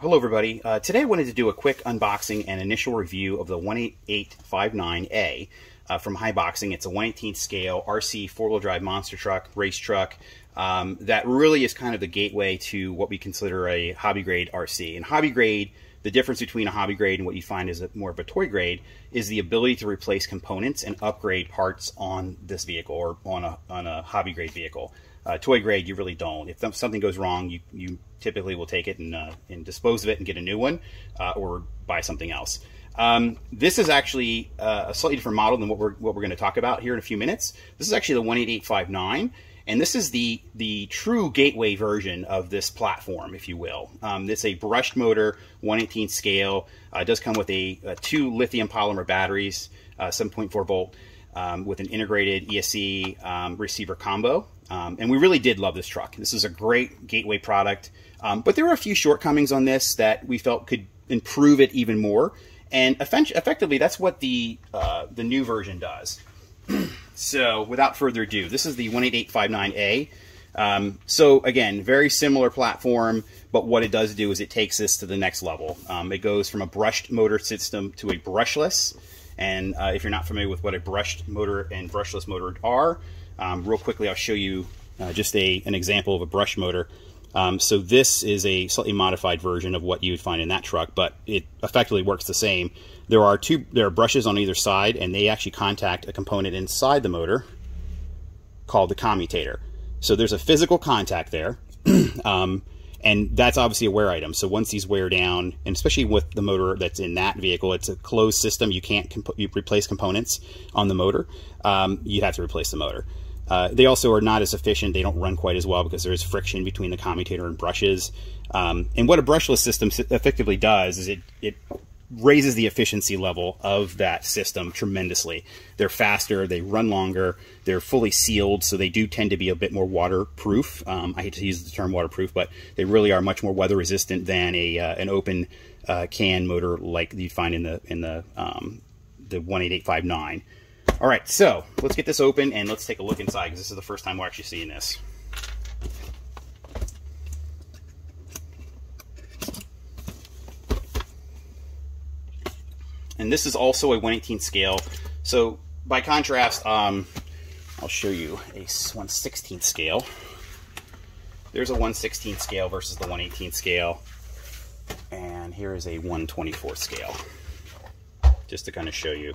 Hello everybody. Today I wanted to do a quick unboxing and initial review of the 18859A from Haiboxing. It's a 1/18 scale RC four-wheel drive monster truck, race truck, that really is kind of the gateway to what we consider a hobby grade RC. And hobby grade, the difference between a hobby grade and what you find is more of a toy grade is the ability to replace components and upgrade parts on this vehicle or on a hobby grade vehicle. Toy grade, you really don't. If something goes wrong, you typically will take it and dispose of it and get a new one or buy something else. This is actually a slightly different model than what we're going to talk about here in a few minutes. This is actually the 18859, and this is the true gateway version of this platform, if you will. It's a brushed motor, 1/18 scale. It does come with two lithium polymer batteries, 7.4 volt. With an integrated ESC receiver combo. And we really did love this truck. This is a great gateway product, but there were a few shortcomings on this that we felt could improve it even more. And effectively, that's what the new version does. So without further ado, this is the 18859A. So again, very similar platform, but what it does do is it takes this to the next level. It goes from a brushed motor system to a brushless. And if you're not familiar with what a brushed motor and brushless motor are, real quickly I'll show you just an example of a brush motor. So this is a slightly modified version of what you would find in that truck, but it effectively works the same. There are brushes on either side, and they actually contact a component inside the motor called the commutator. So there's a physical contact there. And that's obviously a wear item. So once these wear down, and especially with the motor that's in that vehicle, it's a closed system. You can't replace components on the motor. You have to replace the motor. They also are not as efficient. They don't run quite as well because there is friction between the commutator and brushes. And what a brushless system effectively does is it raises the efficiency level of that system tremendously. They're faster, they run longer, they're fully sealed, so they do tend to be a bit more waterproof. I hate to use the term waterproof, but they really are much more weather resistant than an open can motor like you find in the 18859. All right, so let's get this open and let's take a look inside, because this is the first time we're actually seeing this. And this is also a 1/18 scale. So by contrast, I'll show you a 1/16 scale. There's a 1/16 scale versus the 1/18 scale. And here is a 1/24 scale, just to kind of show you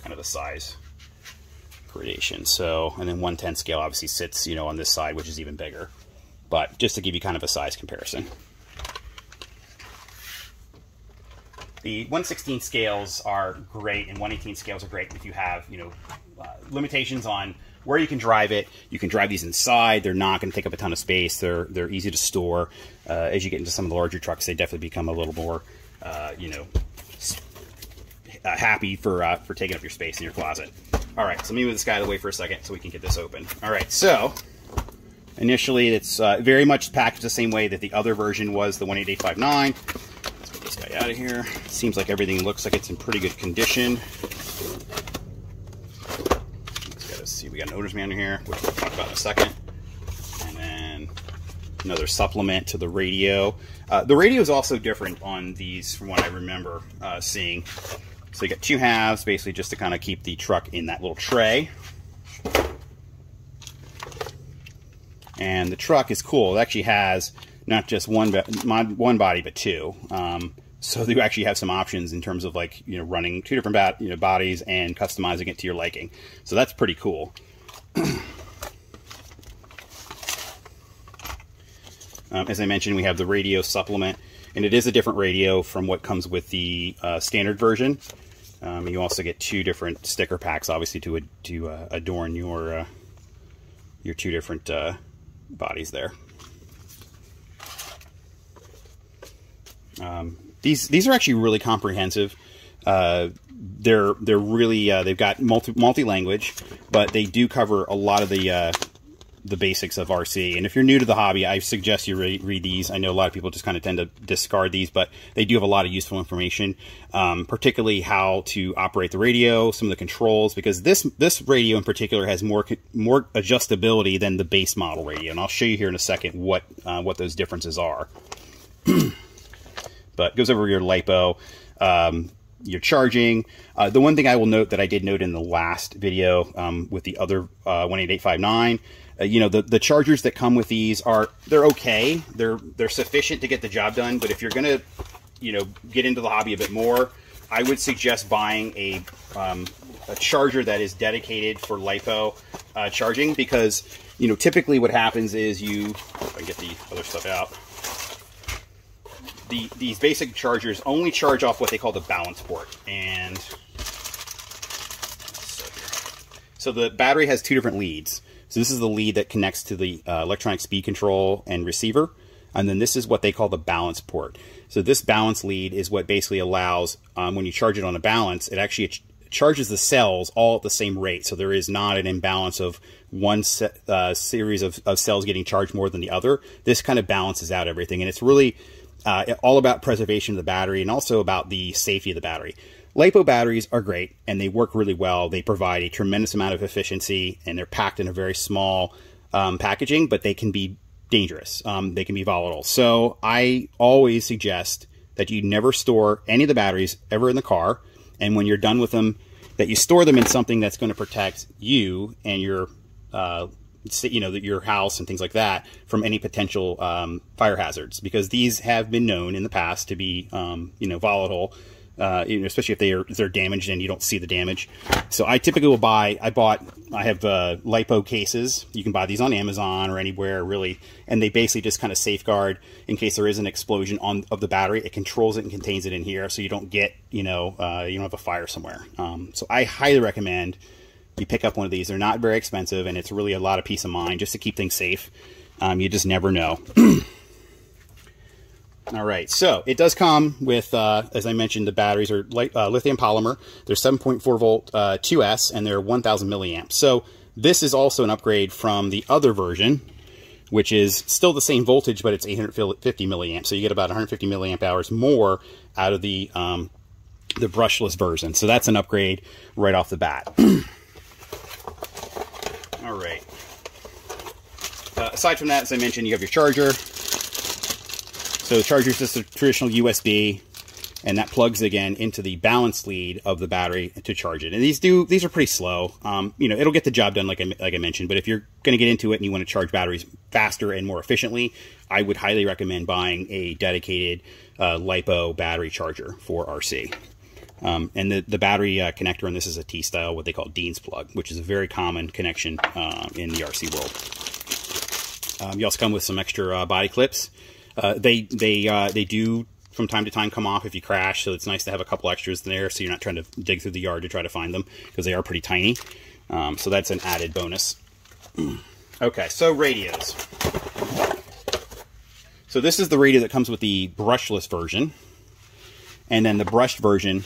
kind of the size gradation. So, and then 1/10 scale obviously sits, you know, on this side, which is even bigger, but just to give you kind of a size comparison. The 1/16 scales are great, and 1/18 scales are great if you have, you know, limitations on where you can drive it. You can drive these inside. They're not going to take up a ton of space. They're easy to store. As you get into some of the larger trucks, they definitely become a little more, you know, happy for taking up your space in your closet. All right, so let me move this guy out of the way for a second so we can get this open. All right, so initially it's very much packaged the same way that the other version was, the 18859. Guy out of here. Seems like everything looks like it's in pretty good condition. Just gotta see, we got an owner's manual here, which we'll talk about in a second, and then another supplement to the radio. The radio is also different on these from what I remember seeing. So you got two halves, basically just to kind of keep the truck in that little tray. And the truck is cool. It actually has not just one body, but two. So you actually have some options in terms of, like, you know, running two different bodies and customizing it to your liking. So that's pretty cool. As I mentioned, we have the radio supplement, and it is a different radio from what comes with the standard version. You also get two different sticker packs, obviously, to adorn your two different bodies there. These are actually really comprehensive. They're really they've got multi language, but they do cover a lot of the basics of RC. And if you're new to the hobby, I suggest you read these. I know a lot of people just kind of tend to discard these, but they do have a lot of useful information, particularly how to operate the radio, some of the controls, because this radio in particular has more adjustability than the base model radio. And I'll show you here in a second what those differences are. but it goes over your LiPo, your charging. The one thing I will note that I did note in the last video with the other 18859, you know, the chargers that come with these are, they're okay. They're sufficient to get the job done, but if you're going to, you know, get into the hobby a bit more, I would suggest buying a charger that is dedicated for LiPo charging, because, you know, typically what happens is if I can get the other stuff out. These basic chargers only charge off what they call the balance port, and so the battery has two different leads. So this is the lead that connects to the electronic speed control and receiver, and then this is what they call the balance port. So this balance lead is what basically allows, when you charge it on a balance, it actually charges the cells all at the same rate, so there is not an imbalance of one series of cells getting charged more than the other. This kind of balances out everything, and it's really all about preservation of the battery and also about the safety of the battery. LiPo batteries are great and they work really well. They provide a tremendous amount of efficiency and they're packed in a very small packaging, but they can be dangerous. They can be volatile. So I always suggest that you never store any of the batteries ever in the car. And when you're done with them, that you store them in something that's going to protect you and your you know, your house and things like that from any potential fire hazards, because these have been known in the past to be, you know, volatile, you know, especially if they're damaged and you don't see the damage. So I typically will buy, I have LiPo cases. You can buy these on Amazon or anywhere really, and they basically just kind of safeguard in case there is an explosion of the battery. It controls it and contains it in here, so you don't get, you know, you don't have a fire somewhere. So I highly recommend you pick up one of these. They're not very expensive, and it's really a lot of peace of mind just to keep things safe. You just never know. All right, so it does come with, as I mentioned, the batteries are lithium polymer. They're 7.4 volt 2S, and they're 1,000 milliamps. So this is also an upgrade from the other version, which is still the same voltage, but it's 850 milliamps. So you get about 150 milliamp hours more out of the brushless version. So that's an upgrade right off the bat. All right. Aside from that, as I mentioned, you have your charger. So the charger is just a traditional USB, and that plugs again into the balance lead of the battery to charge it. And these are pretty slow. You know, it'll get the job done, like I mentioned. But if you're going to get into it and you want to charge batteries faster and more efficiently, I would highly recommend buying a dedicated LiPo battery charger for RC. And the battery connector on this is a T-style, what they call Dean's plug, which is a very common connection in the RC world. You also come with some extra body clips. They do from time to time come off if you crash, so it's nice to have a couple extras there so you're not trying to dig through the yard to try to find them, because they are pretty tiny. So that's an added bonus. Okay, so radios. So this is the radio that comes with the brushless version, and then the brushed version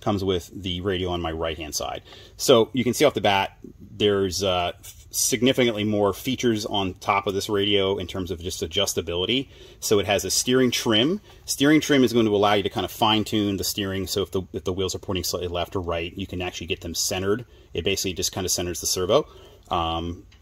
comes with the radio on my right-hand side. So you can see off the bat, there's significantly more features on top of this radio in terms of just adjustability. So it has a steering trim. Steering trim is going to allow you to kind of fine-tune the steering, so if the wheels are pointing slightly left or right, you can actually get them centered. It basically just kind of centers the servo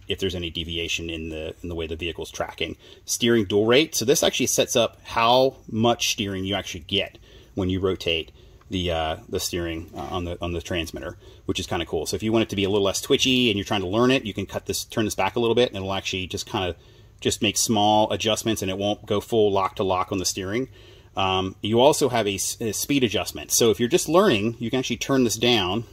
if there's any deviation in the way the vehicle's tracking. Steering dual rate. So this actually sets up how much steering you actually get when you rotate the steering on the transmitter, which is kind of cool. So if you want it to be a little less twitchy and you're trying to learn it, you can turn this back a little bit, and it'll actually just kind of just make small adjustments, and it won't go full lock to lock on the steering. You also have a speed adjustment. So if you're just learning, you can actually turn this down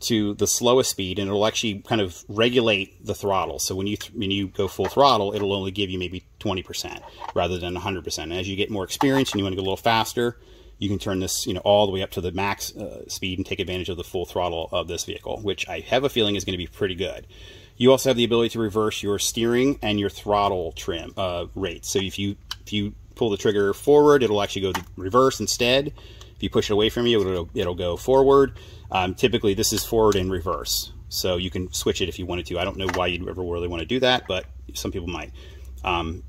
to the slowest speed, and it'll actually kind of regulate the throttle. So when you go full throttle, it'll only give you maybe 20% rather than 100%. And as you get more experience and you want to go a little faster, you can turn this, you know, all the way up to the max speed and take advantage of the full throttle of this vehicle, which I have a feeling is going to be pretty good. You also have the ability to reverse your steering and your throttle trim rate. So if you pull the trigger forward, it'll actually go to reverse instead. If you push it away from you, it'll go forward. Typically, this is forward and reverse, so you can switch it if you wanted to. I don't know why you'd ever really want to do that, but some people might.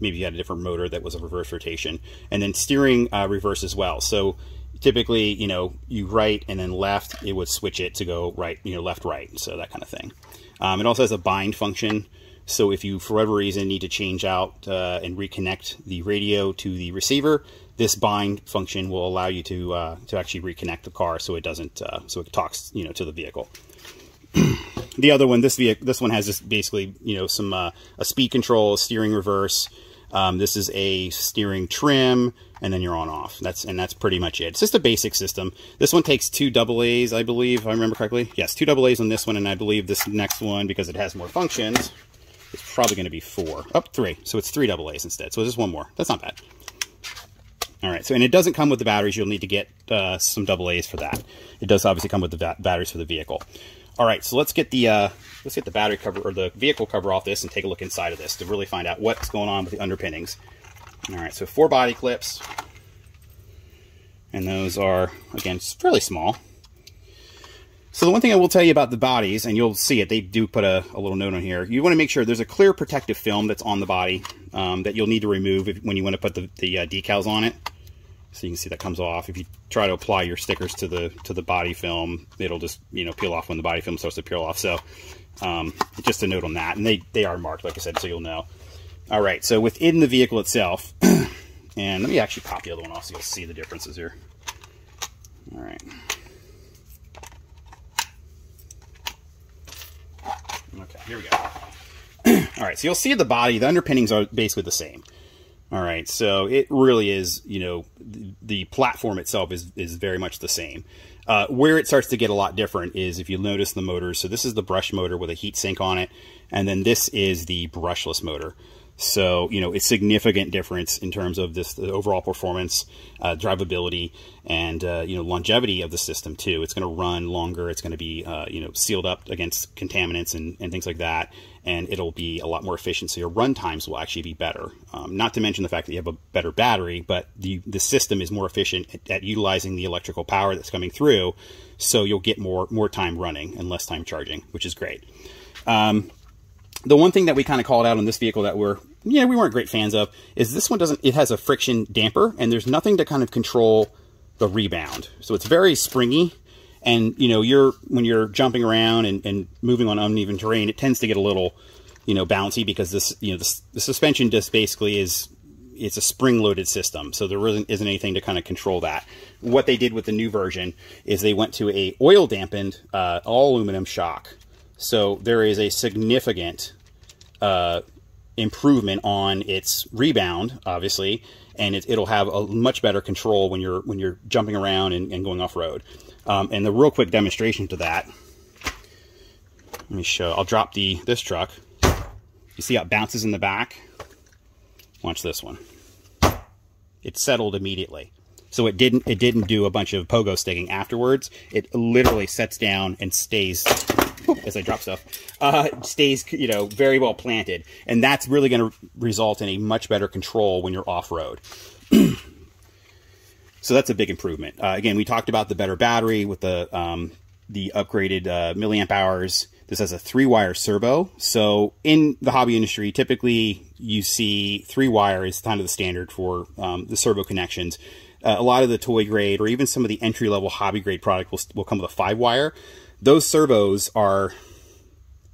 Maybe you had a different motor that was a reverse rotation. And then steering reverse as well. So typically, you know, you right and then left, it would switch it to go right, you know, left, right. So that kind of thing. It also has a bind function. So if you, for whatever reason, need to change out and reconnect the radio to the receiver, this bind function will allow you to actually reconnect the car so it doesn't, so it talks, you know, to the vehicle. The other one, this one has just basically, you know, some a speed control, steering reverse. This is a steering trim, and then you're on off. That's pretty much it. It's just a basic system. This one takes two AA's, I believe, if I remember correctly. Yes, two AA's on this one, and I believe this next one, because it has more functions, it's probably going to be four. Oh, three. So it's three AA's instead. So just one more. That's not bad. All right. So, and it doesn't come with the batteries. You'll need to get some AA's for that. It does obviously come with the batteries for the vehicle. All right, so let's get the battery cover or the vehicle cover off this and take a look inside of this to really find out what's going on with the underpinnings. All right, so four body clips, and those are, again, fairly small. So the one thing I will tell you about the bodies, and you'll see it, they do put a little note on here. You want to make sure there's a clear protective film that's on the body that you'll need to remove when you want to put the decals on it. So you can see that comes off. If you try to apply your stickers to the body film, it'll just, you know, peel off when the body film starts to peel off. So just a note on that. And they are marked, like I said, so you'll know. All right, so within the vehicle itself, and let me actually pop the other one off so you'll see the differences here. All right. Okay, here we go. All right, so you'll see the body, the underpinnings are basically the same. All right, so it really is, you know, the platform itself is very much the same. Where it starts to get a lot different is if you notice the motors. So this is the brush motor with a heat sink on it, and then this is the brushless motor. So, you know, it's significant difference in terms of this, the overall performance, drivability, and, you know, longevity of the system too. It's going to run longer. It's going to be, you know, sealed up against contaminants and things like that. And it'll be a lot more efficient. So your run times will actually be better. Not to mention the fact that you have a better battery, but the system is more efficient at utilizing the electrical power that's coming through. So you'll get more time running and less time charging, which is great. The one thing that we kind of called out on this vehicle that we weren't great fans of is this one doesn't, it has a friction damper, and there's nothing to kind of control the rebound. So it's very springy, and, you know, when you're jumping around and moving on uneven terrain, it tends to get a little, you know, bouncy because this, you know, the suspension just basically is, it's a spring-loaded system, so there really isn't anything to kind of control that. What they did with the new version is they went to a oil-dampened all aluminum shock. So there is a significant improvement on its rebound, obviously, and it'll have a much better control when you're jumping around and going off road. And the real quick demonstration to that, let me show. I'll drop this truck. You see how it bounces in the back? Watch this one. It settled immediately. So it didn't do a bunch of pogo sticking afterwards. It literally sets down and stays. As I drop stuff, stays, you know, very well planted. And that's really going to result in a much better control when you're off-road. So that's a big improvement. Again, we talked about the better battery with the upgraded milliamp hours. This has a 3-wire servo. So in the hobby industry, typically you see 3-wire is kind of the standard for the servo connections. A lot of the toy grade or even some of the entry-level hobby grade product will come with a 5-wire. Those servos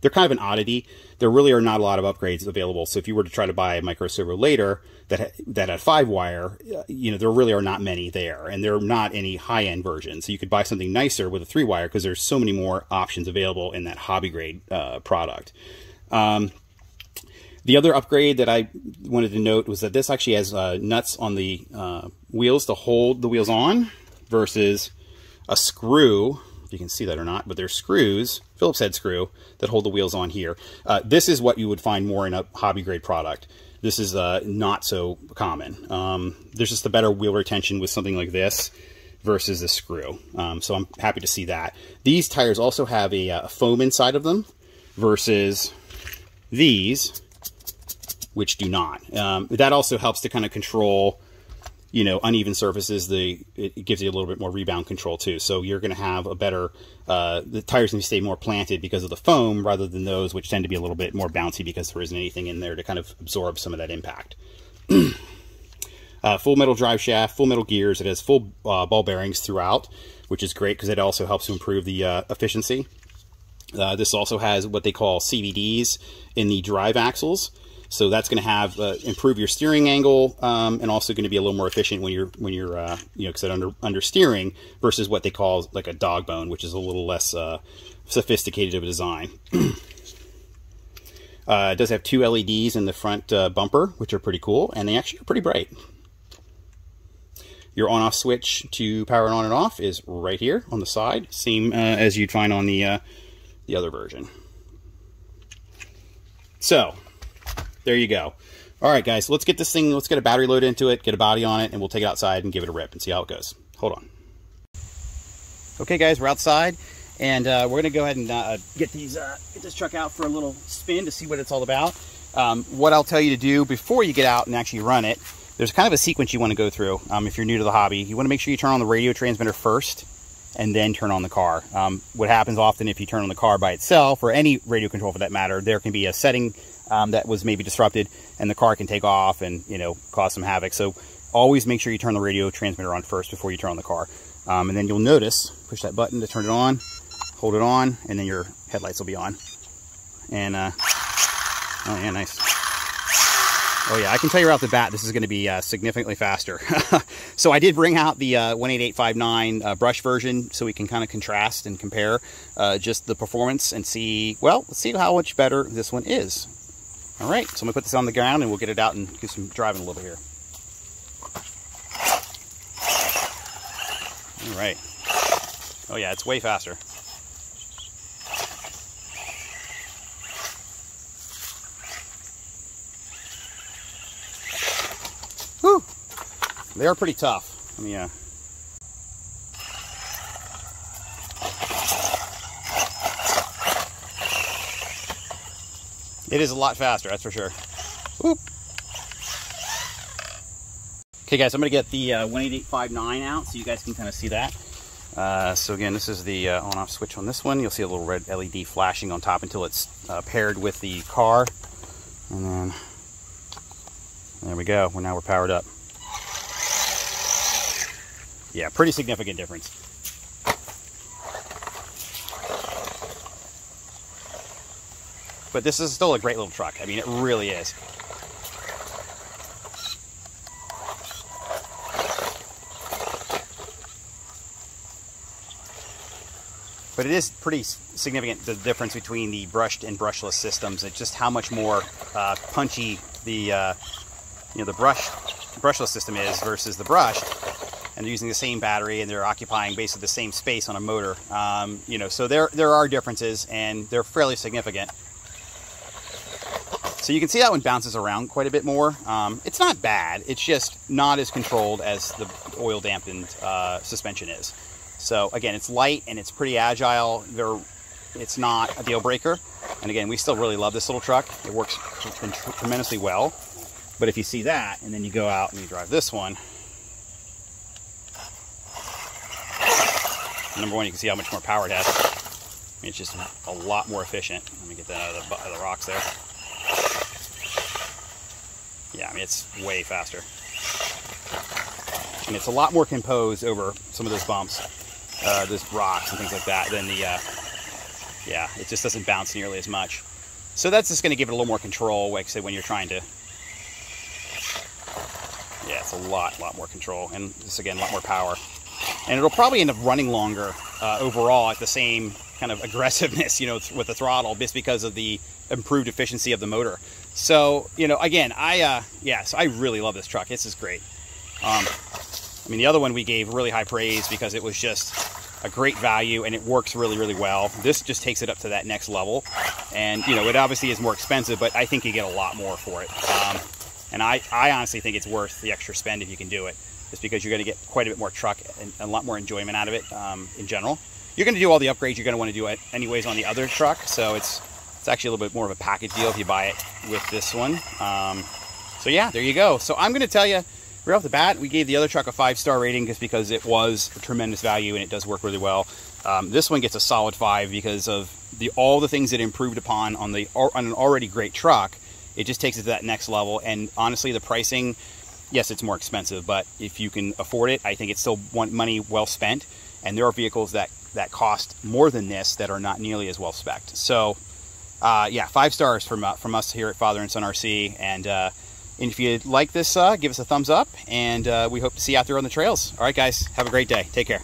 they're kind of an oddity. There really are not a lot of upgrades available. So if you were to try to buy a micro servo later that had 5-wire, you know, there really are not many there, and there are not any high-end versions. So you could buy something nicer with a 3-wire because there's so many more options available in that hobby grade product. The other upgrade that I wanted to note was that this actually has nuts on the wheels to hold the wheels on versus a screw. You can see that or not, but there's screws, Phillips head screw, that hold the wheels on here. This is what you would find more in a hobby grade product. This is not so common. There's just a better wheel retention with something like this versus a screw. So I'm happy to see that. These tires also have a foam inside of them versus these, which do not. That also helps to kind of control, you know, uneven surfaces. It gives you a little bit more rebound control too. So you're going to have a better, the tires need to stay more planted because of the foam rather than those, which tend to be a little bit more bouncy because there isn't anything in there to kind of absorb some of that impact. Full metal drive shaft, full metal gears. It has full ball bearings throughout, which is great because it also helps to improve the efficiency. This also has what they call CVDs in the drive axles. So that's going to have improve your steering angle, and also going to be a little more efficient when you're you know, because understeering versus what they call like a dog bone, which is a little less sophisticated of a design. It does have two LEDs in the front bumper, which are pretty cool, and they actually are pretty bright. Your on-off switch to power it on and off is right here on the side, same as you'd find on the other version. So there you go. All right, guys, let's get this thing, let's get a battery load into it, get a body on it, and we'll take it outside and give it a rip and see how it goes. Hold on. Okay, guys, we're outside, and we're going to go ahead and get this truck out for a little spin to see what it's all about. What I'll tell you to do before you get out and actually run it, there's kind of a sequence you want to go through. If you're new to the hobby, you want to make sure you turn on the radio transmitter first and then turn on the car. What happens often if you turn on the car by itself, or any radio control for that matter, there can be a setting that was maybe disrupted, and the car can take off and, you know, cause some havoc. So always make sure you turn the radio transmitter on first before you turn on the car. And then you'll notice, push that button to turn it on, hold it on, and then your headlights will be on. And, oh yeah, nice. Oh yeah, I can tell you right off the bat, this is going to be significantly faster. So I did bring out the 18859 brush version so we can kind of contrast and compare just the performance and see, well, let's see how much better this one is. All right, so I'm gonna put this on the ground and we'll get it out and do some driving a little bit here. All right. Oh yeah, it's way faster. Whew. They are pretty tough. Let me, it is a lot faster, that's for sure. Oop. Okay, guys, I'm going to get the 18859 out so you guys can kind of see that. So again, this is the on-off switch on this one. You'll see a little red LED flashing on top until it's paired with the car. And then, there we go. Well, now we're powered up. Yeah, pretty significant difference. But this is still a great little truck. I mean, it really is. But it is pretty significant, the difference between the brushed and brushless systems. It's just how much more punchy the the brushless system is versus the brushed. And they're using the same battery, and they're occupying basically the same space on a motor. You know, so there are differences, and they're fairly significant. So you can see that one bounces around quite a bit more. It's not bad. It's just not as controlled as the oil dampened suspension is. So again, it's light and it's pretty agile. It's not a deal breaker. And again, we still really love this little truck. It works tremendously well. But if you see that and then you go out and you drive this one, number one, you can see how much more power it has. I mean, it's just a lot more efficient. Let me get that out of the rocks there. Yeah, I mean, it's way faster. And it's a lot more composed over some of those bumps, those rocks and things like that, than the, yeah, it just doesn't bounce nearly as much. So that's just going to give it a little more control, like, say, when you're trying to, yeah, it's a lot more control. And just, again, a lot more power. And it'll probably end up running longer overall at the same kind of aggressiveness, you know, with the throttle, just because of the improved efficiency of the motor. So, you know, again, I really love this truck. This is great. I mean, the other one we gave really high praise because it was just a great value and it works really, really well. This just takes it up to that next level. And, you know, it obviously is more expensive, but I think you get a lot more for it. And I honestly think it's worth the extra spend if you can do it, just because you're going to get quite a bit more truck and a lot more enjoyment out of it in general. You're going to do all the upgrades you're going to want to do it anyways on the other truck. So it's actually a little bit more of a package deal if you buy it with this one. So yeah, there you go. So I'm going to tell you right off the bat, we gave the other truck a 5-star rating just because it was a tremendous value and it does work really well. This one gets a solid 5 because of all the things it improved upon on an already great truck. It just takes it to that next level. And honestly, the pricing, yes, it's more expensive, but if you can afford it, I think it's still money well spent. And there are vehicles that that cost more than this that are not nearly as well spec'd. So yeah, 5 stars from us here at Father and Son RC. And if you like this, give us a thumbs up, and we hope to see you out there on the trails. All right, guys, have a great day. Take care.